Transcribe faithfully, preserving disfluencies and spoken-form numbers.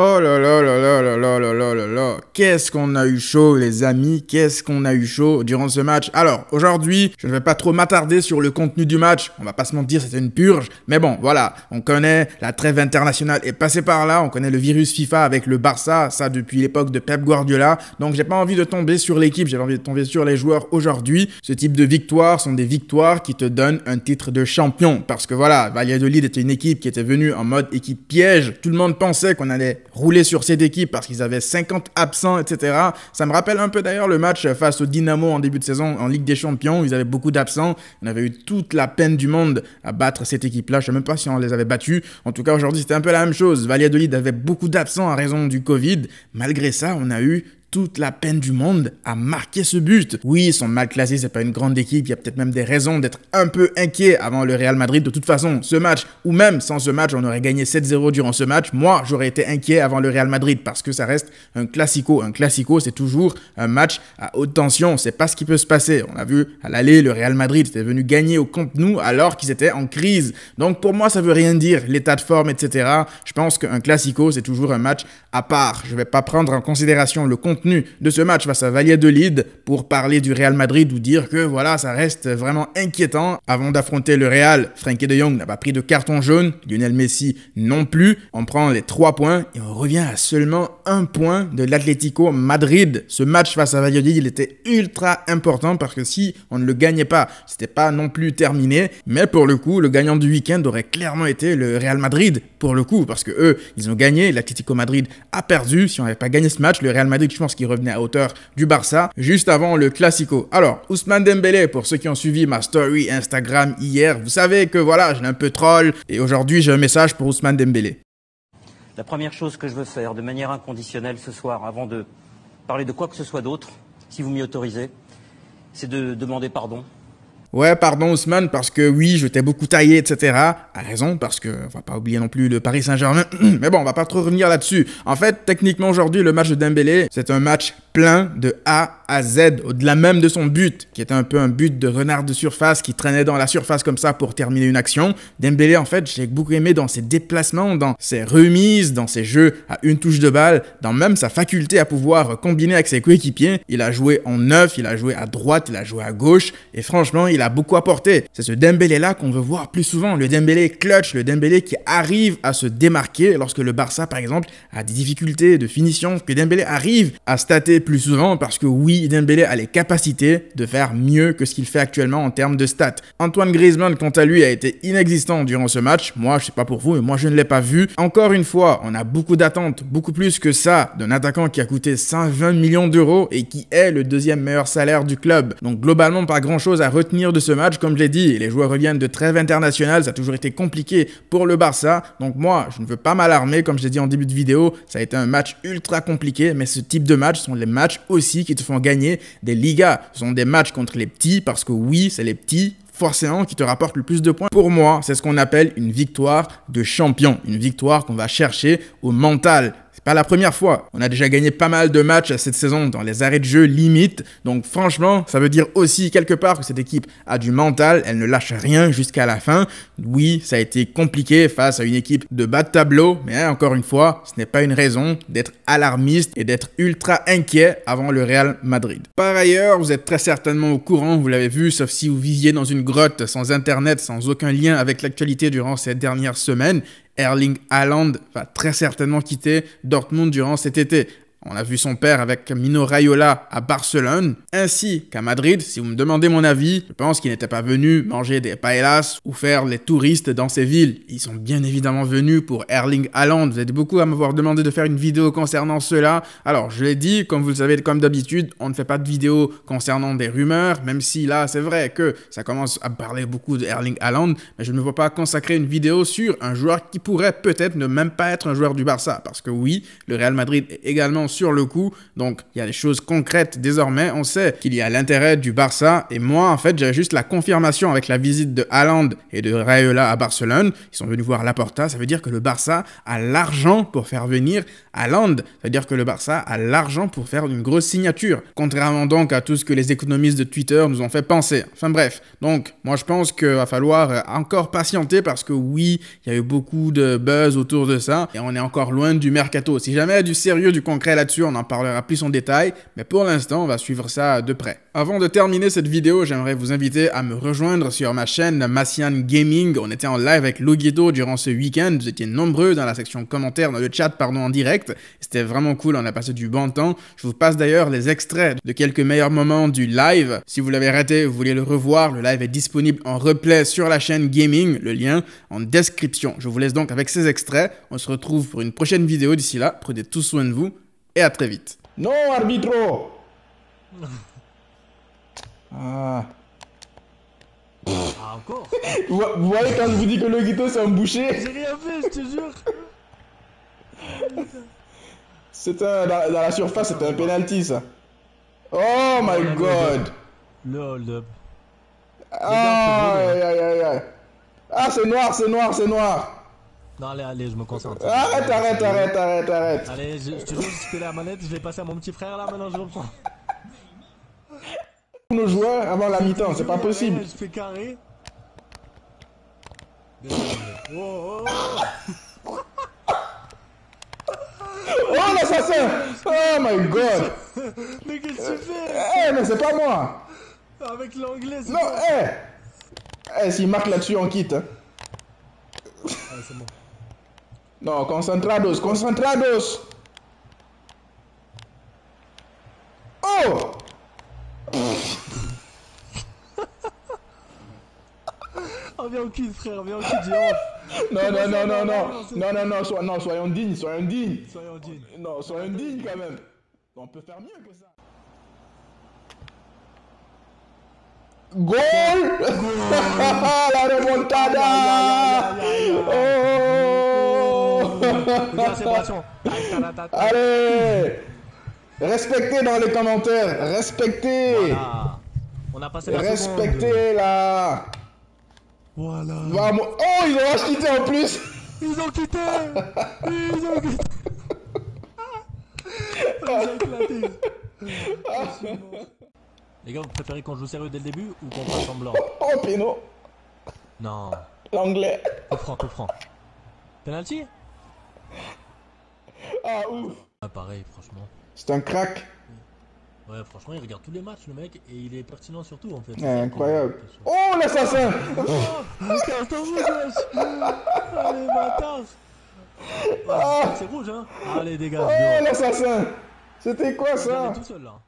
Oh là là là là là là là là là là. Qu'est-ce qu'on a eu chaud, les amis. Qu'est-ce qu'on a eu chaud durant ce match. Alors, aujourd'hui, je ne vais pas trop m'attarder sur le contenu du match. On va pas se mentir, c'était une purge. Mais bon, voilà, on connaît la trêve internationale est passée par là. On connaît le virus FIFA avec le Barça, ça depuis l'époque de Pep Guardiola. Donc, j'ai pas envie de tomber sur l'équipe, j'ai envie de tomber sur les joueurs aujourd'hui. Ce type de victoires sont des victoires qui te donnent un titre de champion. Parce que voilà, Valladolid était une équipe qui était venue en mode équipe piège. Tout le monde pensait qu'on allait rouler sur cette équipe parce qu'ils avaient cinquante absents, et cetera. Ça me rappelle un peu d'ailleurs le match face au Dynamo en début de saison en Ligue des Champions. Ils avaient beaucoup d'absents. On avait eu toute la peine du monde à battre cette équipe-là. Je ne sais même pas si on les avait battus. En tout cas, aujourd'hui, c'était un peu la même chose. Valladolid avait beaucoup d'absents à raison du Covid. Malgré ça, on a eu toute la peine du monde à marquer ce but. Oui, ils sont mal classés, c'est pas une grande équipe, il y a peut-être même des raisons d'être un peu inquiet avant le Real Madrid. De toute façon, ce match, ou même sans ce match, on aurait gagné sept zéro durant ce match. Moi, j'aurais été inquiet avant le Real Madrid parce que ça reste un classico. Un classico, c'est toujours un match à haute tension, c'est pas ce qui peut se passer. On a vu à l'aller, le Real Madrid était venu gagner au Camp Nou alors qu'ils étaient en crise. Donc pour moi, ça veut rien dire, l'état de forme, et cetera. Je pense qu'un classico, c'est toujours un match à part. Je vais pas prendre en considération le contenu de ce match face à Valladolid pour parler du Real Madrid ou dire que voilà, ça reste vraiment inquiétant. Avant d'affronter le Real, Frank de Jong n'a pas pris de carton jaune, Lionel Messi non plus. On prend les trois points et on revient à seulement un point de l'Atlético Madrid. Ce match face à Valladolid, il était ultra important parce que si on ne le gagnait pas, c'était pas non plus terminé. Mais pour le coup, le gagnant du week-end aurait clairement été le Real Madrid pour le coup parce que eux, ils ont gagné, l'Atlético Madrid a perdu. Si on n'avait pas gagné ce match, le Real Madrid, je pense qu'il revenait à hauteur du Barça juste avant le Classico. Alors, Ousmane Dembélé, pour ceux qui ont suivi ma story Instagram hier, vous savez que voilà, je l'ai un peu troll et aujourd'hui j'ai un message pour Ousmane Dembélé. La première chose que je veux faire de manière inconditionnelle ce soir, avant de parler de quoi que ce soit d'autre, si vous m'y autorisez, c'est de demander pardon. Ouais, pardon Ousmane, parce que oui, je t'ai beaucoup taillé, et cetera. À raison, parce que on va pas oublier non plus le Paris Saint-Germain. Mais bon, on va pas trop revenir là-dessus. En fait, techniquement aujourd'hui, le match de Dembélé, c'est un match plein de A à Z, au-delà même de son but, qui était un peu un but de renard de surface qui traînait dans la surface comme ça pour terminer une action. Dembélé, en fait, j'ai beaucoup aimé dans ses déplacements, dans ses remises, dans ses jeux à une touche de balle, dans même sa faculté à pouvoir combiner avec ses coéquipiers. Il a joué en neuf, il a joué à droite, il a joué à gauche, et franchement, il Il a beaucoup apporté. C'est ce Dembélé-là qu'on veut voir plus souvent. Le Dembélé clutch, le Dembélé qui arrive à se démarquer lorsque le Barça, par exemple, a des difficultés de finition, que Dembélé arrive à stater plus souvent parce que oui, Dembélé a les capacités de faire mieux que ce qu'il fait actuellement en termes de stats. Antoine Griezmann, quant à lui, a été inexistant durant ce match. Moi, je sais pas pour vous, mais moi, je ne l'ai pas vu. Encore une fois, on a beaucoup d'attentes, beaucoup plus que ça, d'un attaquant qui a coûté cent vingt millions d'euros et qui est le deuxième meilleur salaire du club. Donc, globalement, pas grand-chose à retenir de ce match. Comme je l'ai dit, les joueurs reviennent de trêve internationale, ça a toujours été compliqué pour le Barça, donc moi je ne veux pas m'alarmer. Comme je l'ai dit en début de vidéo, ça a été un match ultra compliqué, mais ce type de match sont les matchs aussi qui te font gagner des ligas, ce sont des matchs contre les petits parce que oui, c'est les petits forcément qui te rapporte le plus de points. Pour moi, c'est ce qu'on appelle une victoire de champion, une victoire qu'on va chercher au mental. C'est pas la première fois. On a déjà gagné pas mal de matchs cette saison dans les arrêts de jeu limite. Donc franchement, ça veut dire aussi quelque part que cette équipe a du mental, elle ne lâche rien jusqu'à la fin. Oui, ça a été compliqué face à une équipe de bas de tableau, mais hein, encore une fois, ce n'est pas une raison d'être alarmiste et d'être ultra inquiet avant le Real Madrid. Par ailleurs, vous êtes très certainement au courant, vous l'avez vu, sauf si vous viviez dans une grotte, sans internet, sans aucun lien avec l'actualité durant ces dernières semaines, Erling Haaland va très certainement quitter Dortmund durant cet été. On a vu son père avec Mino Raiola à Barcelone, ainsi qu'à Madrid. Si vous me demandez mon avis, je pense qu'il n'était pas venu manger des paellas ou faire les touristes dans ces villes. Ils sont bien évidemment venus pour Erling Haaland. Vous êtes beaucoup à m'avoir demandé de faire une vidéo concernant cela. Alors, je l'ai dit, comme vous le savez, comme d'habitude, on ne fait pas de vidéo concernant des rumeurs, même si là, c'est vrai que ça commence à parler beaucoup de Erling Haaland, mais je ne me vois pas consacrer une vidéo sur un joueur qui pourrait peut-être ne même pas être un joueur du Barça, parce que oui, le Real Madrid est également décision sur le coup. Donc il y a des choses concrètes désormais. On sait qu'il y a l'intérêt du Barça. Et moi, en fait, j'ai juste la confirmation avec la visite de Haaland et de Raiola à Barcelone. Ils sont venus voir Laporta. Ça veut dire que le Barça a l'argent pour faire venir Haaland. Ça veut dire que le Barça a l'argent pour faire une grosse signature. Contrairement donc à tout ce que les économistes de Twitter nous ont fait penser. Enfin bref. Donc moi, je pense qu'il va falloir encore patienter parce que oui, il y a eu beaucoup de buzz autour de ça. Et on est encore loin du mercato. Si jamais il y a du sérieux, du concret là-dessus, on en parlera plus en détail. Mais pour l'instant, on va suivre ça de près. Avant de terminer cette vidéo, j'aimerais vous inviter à me rejoindre sur ma chaîne Masian Gaming. On était en live avec Lou Guido durant ce week-end. Vous étiez nombreux dans la section commentaires, dans le chat, pardon, en direct. C'était vraiment cool. On a passé du bon temps. Je vous passe d'ailleurs les extraits de quelques meilleurs moments du live. Si vous l'avez raté, vous voulez le revoir, le live est disponible en replay sur la chaîne Gaming. Le lien en description. Je vous laisse donc avec ces extraits. On se retrouve pour une prochaine vidéo. D'ici là, prenez tous soin de vous et à très vite. Non, arbitro. Ah. Ah, encore. vous, vous voyez quand je vous dis que le Guido c'est un boucher. J'ai rien fait, je te jure. C'est un, dans, dans la surface, c'était un penalty ça. Oh my oh, god. Le hold up. Ah, aïe aïe aïe aïe. Ah, c'est noir, c'est noir, c'est noir. Non, allez, allez, je me concentre. Arrête, arrête, arrête, arrête, arrête. Allez, je, je te jure, c'était la manette, je l'ai passé à mon petit frère là, maintenant je reprends. Nos joueurs avant la mi-temps, c'est pas possible. Je fais carré. Oh, oh. Oh l'assassin! Oh my god! Mais qu'est-ce que tu fais? Eh, hey, mais c'est pas moi! Avec l'anglais, c'est. Non, eh! Hey. Eh, hey, s'il marque là-dessus, on quitte. Hein. Ah, c'est bon. Non, concentrados, concentrados! Oh! Oh, viens au kit, frère, viens au kit, j'ai honte. Non, non, non, non, non, non, non, non, so, non, soyons dignes, soyons dignes. Soyons dignes. Non, soyons dignes quand même. On peut faire mieux que ça. Goal. La remontada. Oh. Allez. Respectez dans les commentaires. Respectez. Voilà. On a passé la respectez là. Voilà. Vamos. Oh, ils ont quitté en plus. Ils ont quitté. Ils ont quitté. Les gars, vous préférez qu'on joue sérieux dès le début ou qu'on fasse semblant? Oh, Pino. Non. L'anglais. Tout franc, tout franc. Penalty. Ah, ouf. Ah, pareil, franchement. C'est un crack. Ouais, franchement, il regarde tous les matchs, le mec, et il est pertinent surtout, en fait. Ouais, incroyable. Oh, l'assassin. Allez, bâtard. C'est rouge, hein. Allez, dégage. Oh, l'assassin. C'était quoi, ça? Il est tout seul, là.